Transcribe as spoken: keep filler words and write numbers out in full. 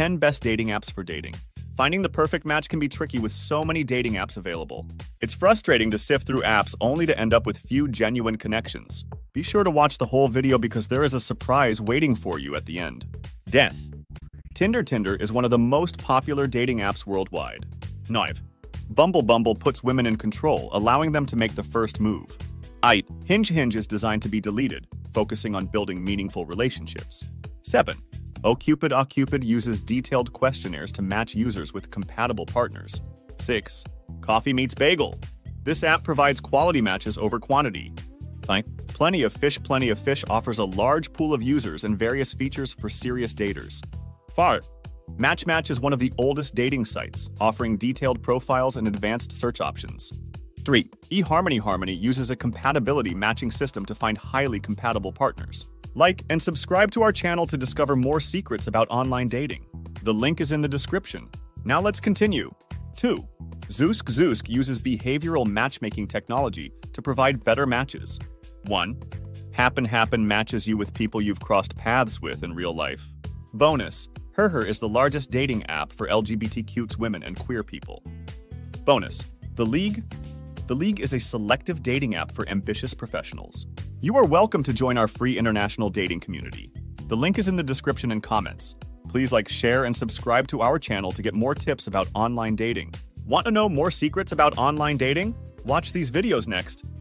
ten Best Dating Apps for Dating. Finding the perfect match can be tricky with so many dating apps available. It's frustrating to sift through apps only to end up with few genuine connections. Be sure to watch the whole video because there is a surprise waiting for you at the end. Death. Tinder Tinder is one of the most popular dating apps worldwide. Knife. Bumble Bumble puts women in control, allowing them to make the first move. eight. Hinge Hinge is designed to be deleted, focusing on building meaningful relationships. seven. OkCupid OkCupid uses detailed questionnaires to match users with compatible partners. six. Coffee Meets Bagel. This app provides quality matches over quantity. Fine. Plenty of Fish Plenty of Fish offers a large pool of users and various features for serious daters. Far. Match Match is one of the oldest dating sites, offering detailed profiles and advanced search options. three. eHarmony Harmony uses a compatibility matching system to find highly compatible partners. Like and subscribe to our channel to discover more secrets about online dating. The link is in the description. Now let's continue. two. Zoosk Zoosk uses behavioral matchmaking technology to provide better matches. one. Happn Happn matches you with people you've crossed paths with in real life. Bonus. HerHer is the largest dating app for L G B T Q women and queer people. Bonus. The League. The League is a selective dating app for ambitious professionals. You are welcome to join our free international dating community. The link is in the description and comments. Please like, share, and subscribe to our channel to get more tips about online dating. Want to know more secrets about online dating? Watch these videos next.